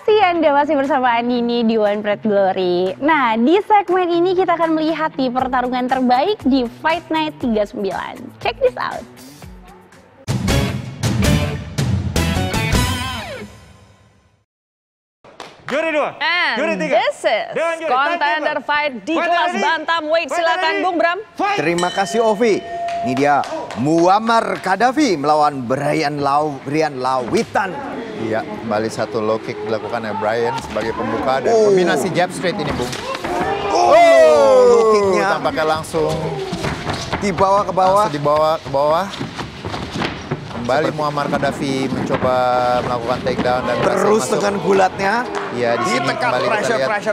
kasih Anda masih bersama Andini di One Pride Glory. Nah, di segmen ini kita akan melihat di pertarungan terbaik di Fight Night 39. Check this out. Juri 2, juri 3. This is contender fight di kelas bantamweight. Silakan Bung Bram. Terima kasih Ovi. Ini dia Muammar Khadafi melawan Brian Lawitan. Iya, kembali satu low kick dilakukan oleh Brian sebagai pembuka dan kombinasi jab straight ini, Bung. Low kicknya tampaknya langsung dibawa ke bawah. Langsung dibawa ke bawah. Kembali Muammar Khadafi mencoba melakukan takedown dan terus dengan gulatnya. Iya, di sini kembali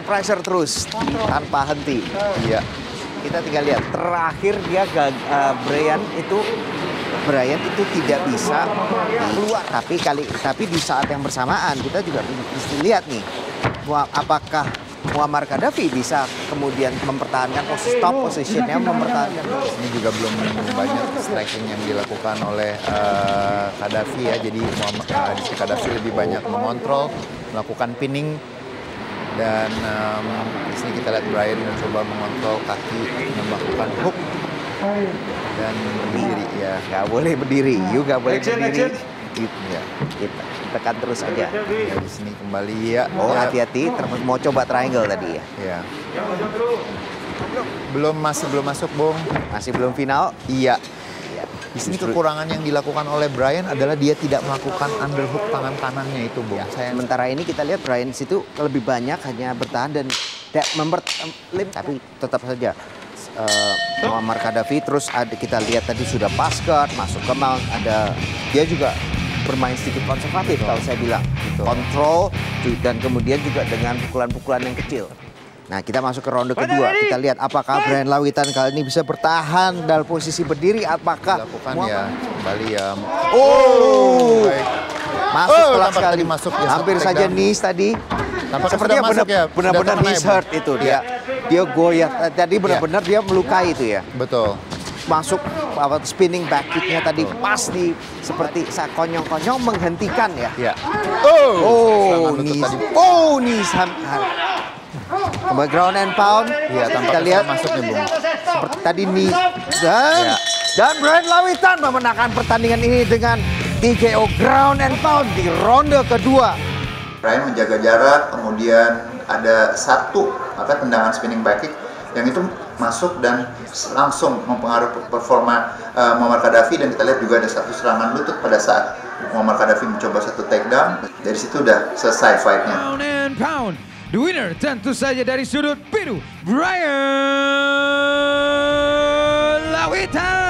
pressure terus tanpa henti. Iya. Kita tinggal lihat terakhir dia Brian itu tidak bisa keluar, tapi di saat yang bersamaan kita juga bisa lihat nih apakah Muammar Khadafi bisa kemudian mempertahankan top positionnya, mempertahankan. Ini juga belum banyak striking yang dilakukan oleh Khadafi ya, jadi Khadafi lebih banyak mengontrol, melakukan pinning dan di sini kita lihat Brian mencoba mengontrol kaki, melakukan hook dan berdiri ya, nggak boleh berdiri, juga boleh berdiri. Ya, kita tekan terus aja. Ya, di sini kembali ya. Oh, hati-hati, mau coba triangle tadi ya. Ya. Belum masuk, Bung. Masih belum final. Iya. Ya. Di sini kekurangan yang dilakukan oleh Brian adalah dia tidak melakukan underhook tangan kanannya itu, Bung. Ya. Sementara ini kita lihat Brian situ lebih banyak hanya bertahan dan tapi tetap saja Muammar Khadafi terus kita lihat tadi sudah pass guard, masuk ke mount, dia juga bermain sedikit konservatif kalau saya bilang. Betul. Kontrol dan kemudian juga dengan pukulan-pukulan yang kecil. Nah, kita masuk ke ronde kedua. Kita lihat apakah Brian Lawitan kali ini bisa bertahan dalam posisi berdiri, apakah dilakukan ya kembali ya. Oh, baik. Masuk pelan sekali, masuk ya, hampir saja knees tadi. Sepertinya benar-benar knees hurt itu dia. Dia goyah tadi benar-benar dia melukai itu ya. Betul. Masuk spinning back kick-nya tadi pas di seperti konyong-konyong menghentikan ya. Iya. Kembali ground and pound. Iya, kita lihat masuknya Bung. Seperti tadi nih dan Brian Lawitan memenangkan pertandingan ini dengan TKO ground and pound di ronde kedua. Brian menjaga jarak, kemudian ada satu apa tendangan spinning back kick yang itu masuk dan langsung mempengaruhi performa Muammar Khadafi, dan kita lihat juga ada satu serangan lutut pada saat Muammar Khadafi mencoba satu takedown. Dari situ udah selesai fight-nya. The winner tentu saja dari sudut biru, Brian Lawitan.